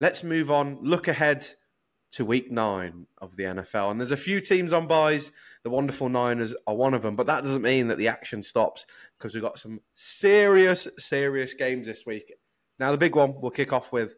Let's move on, look ahead to week 9 of the NFL. And there's a few teams on byes. The wonderful Niners are one of them, but that doesn't mean that the action stops because we've got some serious, serious games this week. Now, the big one we'll kick off with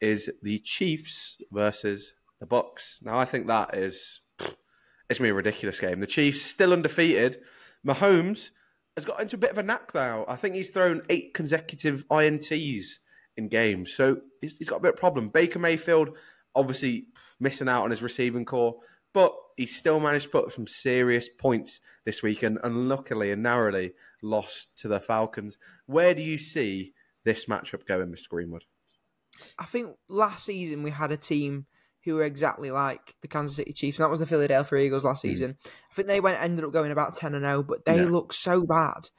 is the Chiefs versus the Bucs. Now, I think that is, it's going to be a ridiculous game. The Chiefs still undefeated. Mahomes has got into a bit of a knack now. I think he's thrown 8 consecutive INTs in games. So he's got a bit of a problem. Baker Mayfield, obviously missing out on his receiving core, but he still managed to put up some serious points this week and unluckily and narrowly lost to the Falcons. Where do you see this matchup going, Mr. Greenwood? I think last season we had a team who were exactly like the Kansas City Chiefs, and that was the Philadelphia Eagles last season. I think they ended up going about 10-0, but they look so bad.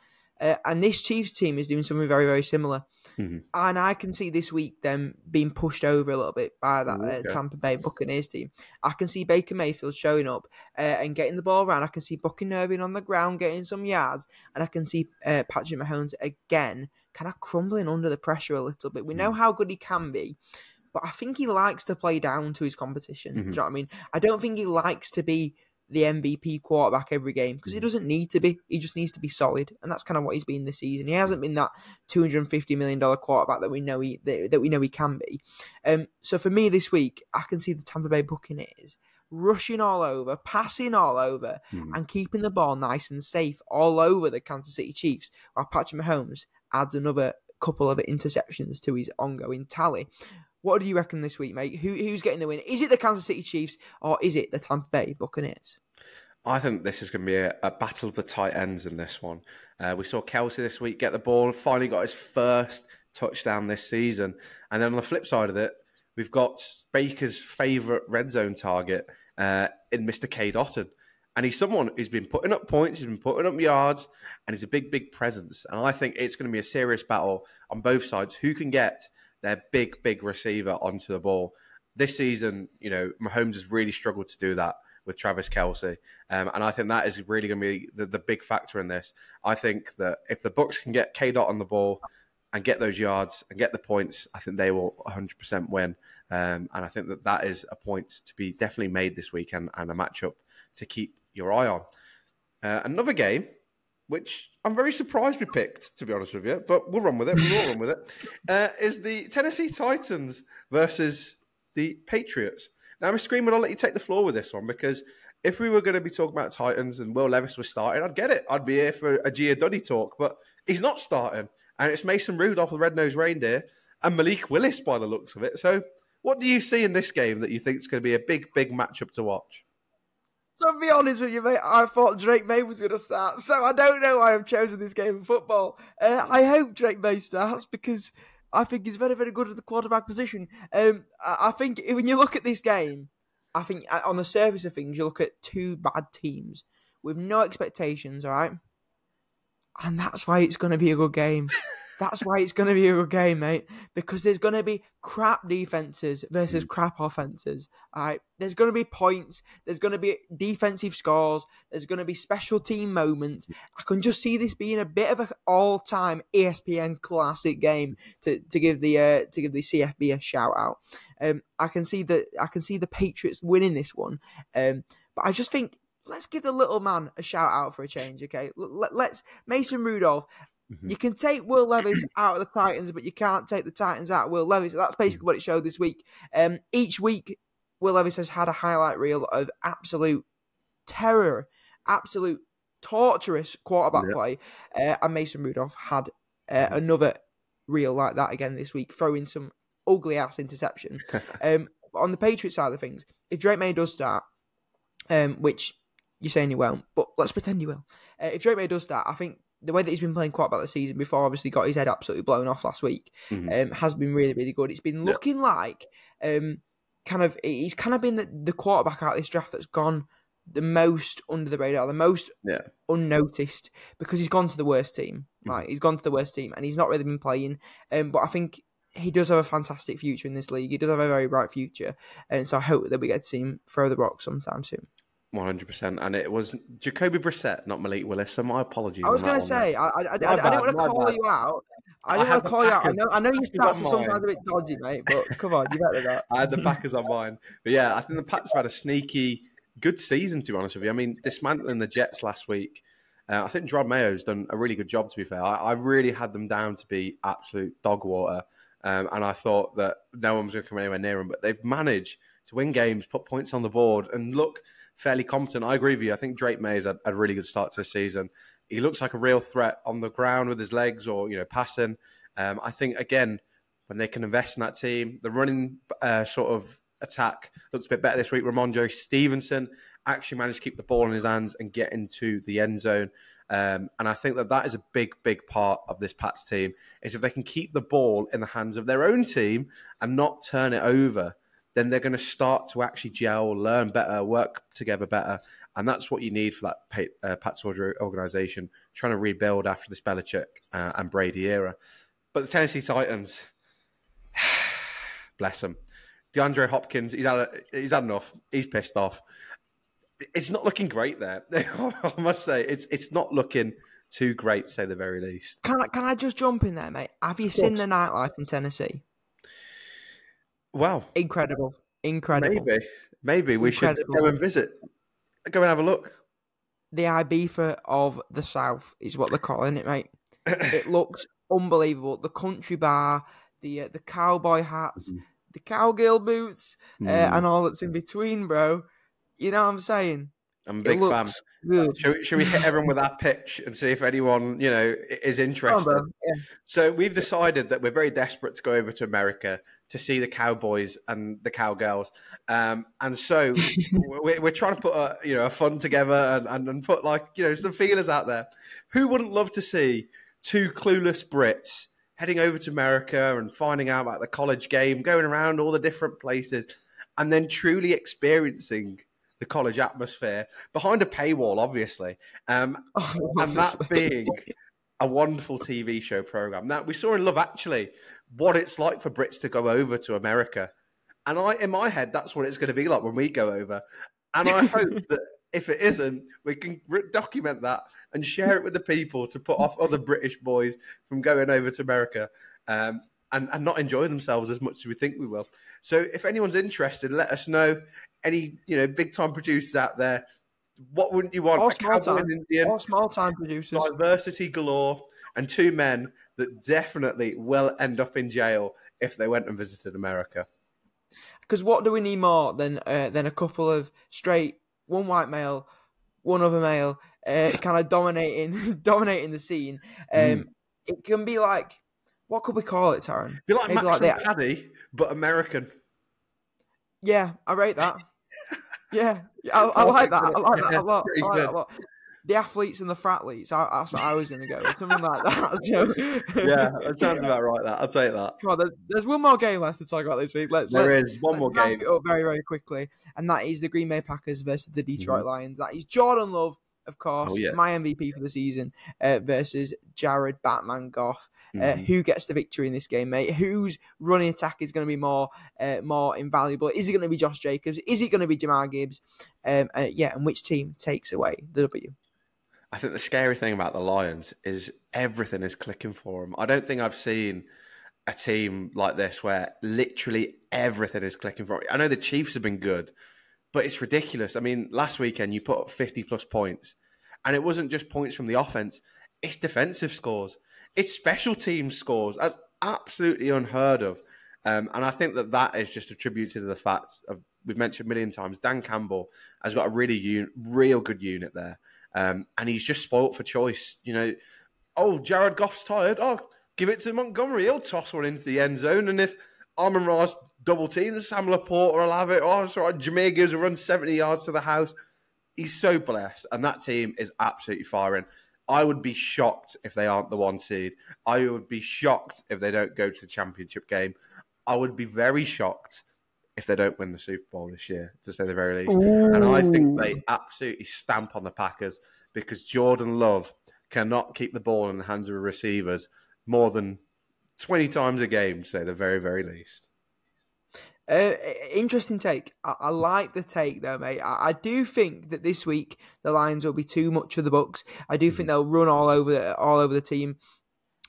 And this Chiefs team is doing something very, very similar. And I can see this week them being pushed over a little bit by that Tampa Bay Buccaneers team. I can see Baker Mayfield showing up and getting the ball around. I can see Buccaneers on the ground getting some yards. And I can see Patrick Mahomes again kind of crumbling under the pressure a little bit. We know how good he can be, but I think he likes to play down to his competition. Do you know what I mean? I don't think he likes to be the MVP quarterback every game because he doesn't need to be. He just needs to be solid, and that's kind of what he's been this season. He hasn't been that $250 million quarterback that we know he can be. So for me this week, I can see the Tampa Bay Buccaneers rushing all over, passing all over, and keeping the ball nice and safe all over the Kansas City Chiefs, while Patrick Mahomes adds another couple of interceptions to his ongoing tally. What do you reckon this week, mate? Who's getting the win? Is it the Kansas City Chiefs or is it the Tampa Bay Buccaneers? I think this is going to be a battle of the tight ends in this one. We saw Kelce this week get the ball, finally got his first touchdown this season. And then on the flip side of it, we've got Baker's favourite red zone target in Mr. Cade Otten. And he's someone who's been putting up points, he's been putting up yards, and he's a big, big presence. And I think it's going to be a serious battle on both sides. Who can get their big, big receiver onto the ball? This season, you know, Mahomes has really struggled to do that with Travis Kelce. And I think that is really going to be the big factor in this. I think that if the Bucs can get K-Dot on the ball and get those yards and get the points, I think they will 100% win. And I think that is a point to be definitely made this week and a matchup to keep your eye on. Another game, which I'm very surprised we picked, to be honest with you, but we'll run with it. We will run with it. Is the Tennessee Titans versus the Patriots. Now, Mr. Greenwood, I'll let you take the floor with this one, because if we were going to be talking about Titans and Will Levis was starting, I'd get it. I'd be here for a Giaduddy talk, but he's not starting. And it's Mason Rudolph, the red-nosed reindeer, and Malik Willis by the looks of it. So what do you see in this game that you think is going to be a big, big matchup to watch? I'll be honest with you, mate. I thought Drake Maye was going to start, so I don't know why I've chosen this game of football. I hope Drake Maye starts because I think he's very, very good at the quarterback position. I think when you look at this game, I think on the surface of things, you look at two bad teams with no expectations, all right? And that's why it's going to be a good game. That's why it's going to be a good game, mate, because there's going to be crap defenses versus crap offenses. All right? There's going to be points. There's going to be defensive scores. There's going to be special team moments. I can just see this being a bit of an all-time ESPN classic game to give the CFB a shout out. I can see the Patriots winning this one, but I just think let's give the little man a shout out for a change. Okay, let's Mason Rudolph. You can take Will Levis out of the Titans, but you can't take the Titans out of Will Levis. That's basically what it showed this week. Each week, Will Levis has had a highlight reel of absolute terror, absolute torturous quarterback play. And Mason Rudolph had another reel like that again this week, throwing some ugly-ass interception. On the Patriots side of things, if Drake Maye does start, which you're saying he won't, but let's pretend he will. If Drake Maye does start, I think the way that he's been playing quarterback this season before, obviously got his head absolutely blown off last week, has been really, really good. It's been looking like he's kind of been the quarterback out of this draft that's gone the most under the radar, the most unnoticed, because he's gone to the worst team. Like he's gone to the worst team, and he's not really been playing. But I think he does have a fantastic future in this league. He does have a very bright future, and so I hope that we get to see him throw the rock sometime soon. 100%. And it was Jacoby Brissett, not Malik Willis. So my apologies. I was going to say, I didn't want to call you out. I didn't want to call you out. I know your stats are sometimes a bit dodgy, mate, but come on, you better that. I had the Packers on mine. But yeah, I think the Pats have had a sneaky good season, to be honest with you. I mean, dismantling the Jets last week. I think Drake Maye's done a really good job, to be fair. I really had them down to be absolute dog water. And I thought that no one was going to come anywhere near them. But they've managed to win games, put points on the board, and look fairly competent. I agree with you. I think Drake Maye's had a really good start to the season. He looks like a real threat on the ground with his legs or, you know, passing. I think, again, when they can invest in that team, the running sort of attack looks a bit better this week. Rhamondre Stevenson actually managed to keep the ball in his hands and get into the end zone. And I think that is a big, big part of this Pats team, is if they can keep the ball in the hands of their own team and not turn it over, then they're going to start to actually gel, learn better, work together better. And that's what you need for that Pats organization, trying to rebuild after this Belichick and Brady era. But the Tennessee Titans, bless them. DeAndre Hopkins, he's had enough. He's pissed off. It's not looking great there. I must say, it's not looking too great, to say the very least. Can I just jump in there, mate? Have you seen the nightlife in Tennessee? Wow. Incredible. Maybe we should go and visit. Go and have a look. The Ibiza of the South is what they're calling it, mate. It looks unbelievable. The country bar, the cowboy hats, the cowgirl boots, and all that's in between, bro. You know what I'm saying? I'm a big fan. Should we hit everyone with our pitch and see if anyone, you know, is interested? On, yeah. So we've decided that we're very desperate to go over to America to see the cowboys and the cowgirls, and so we're trying to put a fund together and put, like, you know, some feelers out there. Who wouldn't love to see two clueless Brits heading over to America and finding out about the college game, going around all the different places, and then truly experiencing the college atmosphere behind a paywall, obviously. And that being a wonderful TV show program that we saw in Love Actually, what it's like for Brits to go over to America. And in my head, that's what it's going to be like when we go over. And I hope that if it isn't, we can document that and share it with the people to put off other British boys from going over to America and not enjoy themselves as much as we think we will. So if anyone's interested, let us know. Any, you know, big-time producers out there, what wouldn't you want? Small-time producers. Diversity galore, and two men that definitely will end up in jail if they went and visited America. Because what do we need more than a couple of straight, one white male, one other male, kind of dominating the scene? It can be like, what could we call it, Taryn? Be like Max and Paddy, but American. Yeah, I rate that. Yeah, I like that. I like that a lot. I like that a lot. The athletes and the frathletes. That's what I was going to go with. Something like that. So. Yeah, that sounds about right. That I'll take that. Come on, there's one more game left to talk about this week. Let's wrap it up very, very quickly, and that is the Green Bay Packers versus the Detroit Lions. That is Jordan Love, of course, my MVP for the season, versus Jared Batman Goff. Who gets the victory in this game, mate? Whose running attack is going to be more invaluable? Is it going to be Josh Jacobs? Is it going to be Jahmyr Gibbs? And which team takes away the W? I think the scary thing about the Lions is everything is clicking for them. I don't think I've seen a team like this where literally everything is clicking for them. I know the Chiefs have been good, but it's ridiculous. I mean, last weekend you put up 50-plus points, and it wasn't just points from the offense. It's defensive scores. It's special team scores. That's absolutely unheard of. And I think that is just attributed to the fact of, we've mentioned a million times, Dan Campbell has got a really real good unit there. And he's just spoilt for choice. You know, Jared Goff's tired. Give it to Montgomery. He'll toss one into the end zone. And if Amon Ra's double team, Sam LaPorta will have it. It's all right. Jahmyr Gibbs will run 70 yards to the house. He's so blessed. And that team is absolutely firing. I would be shocked if they aren't the one seed. I would be shocked if they don't go to the championship game. I would be very shocked if they don't win the Super Bowl this year, to say the very least. Ooh. And I think they absolutely stamp on the Packers because Jordan Love cannot keep the ball in the hands of receivers more than 20 times a game, to say the very, very least. Interesting take. I like the take though, mate. I do think that this week the Lions will be too much for the Bucs. I do think they'll run all over the team.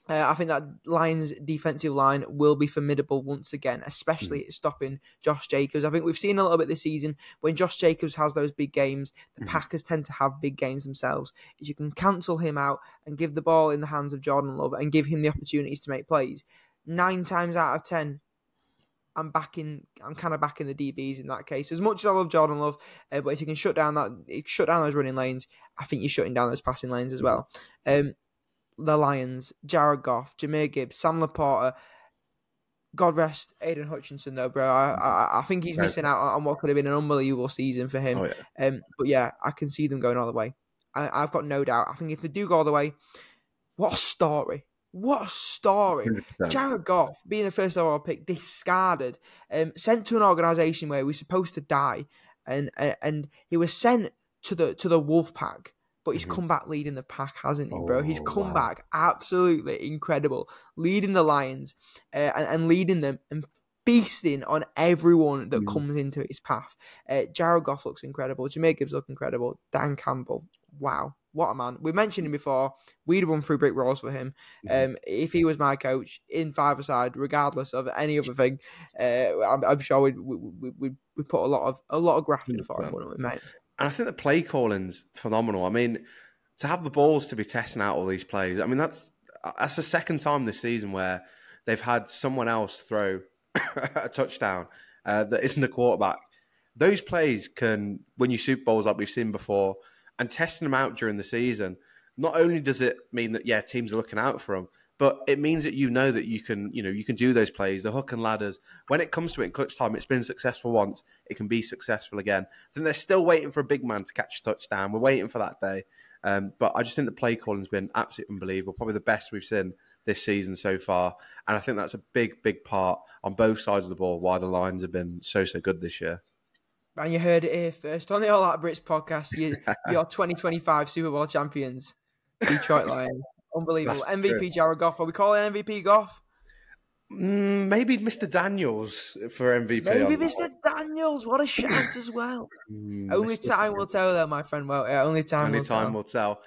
I think that Lions defensive line will be formidable once again, especially at stopping Josh Jacobs. I think we've seen a little bit this season when Josh Jacobs has those big games, the Packers tend to have big games themselves. If you can cancel him out and give the ball in the hands of Jordan Love and give him the opportunities to make plays, 9 times out of 10, I'm kind of backing the DBs in that case. As much as I love Jordan Love, but if you can shut down those running lanes, I think you're shutting down those passing lanes as well. The Lions, Jared Goff, Jahmyr Gibbs, Sam LaPorta, God rest Aiden Hutchinson though, bro. I think he's missing out on what could have been an unbelievable season for him. Oh, yeah. But yeah, I can see them going all the way. I've got no doubt. I think if they do go all the way, what a story. What a story. 100%. Jared Goff, being a first overall pick, discarded, sent to an organisation where he was supposed to die, and he was sent to the Wolf Pack. But he's come back leading the pack, hasn't he, bro? He's come back absolutely incredible, leading the Lions and leading them and feasting on everyone that comes into his path. Jared Goff looks incredible. Jahmyr Gibbs looks incredible. Dan Campbell, wow, what a man. We mentioned him before. We'd have run through brick walls for him. If he was my coach in five-a-side, regardless of any other thing, I'm sure we'd put a lot of graft in for him, wouldn't we, mate? And I think the play calling's phenomenal. I mean, to have the balls to be testing out all these plays, I mean, that's the second time this season where they've had someone else throw a touchdown that isn't a quarterback. Those plays can, when you Super Bowls like we've seen before, and testing them out during the season, not only does it mean that, yeah, teams are looking out for them, but it means that you know that you can do those plays, the hook and ladders. When it comes to it in clutch time, it's been successful once. It can be successful again. Then they're still waiting for a big man to catch a touchdown. We're waiting for that day. But I just think the play calling has been absolutely unbelievable, probably the best we've seen this season so far. And I think that's a big, big part on both sides of the ball why the Lions have been so good this year. And you heard it here first on the All Out Brits podcast, your 2025 Super Bowl champions, Detroit Lions. Unbelievable. That's MVP true. Jared Goff. Are we calling MVP Goff? Maybe Mr. Daniels for MVP. Maybe Mr. Daniels. What a shout as well. Only time will tell, though, my friend. Only time will tell.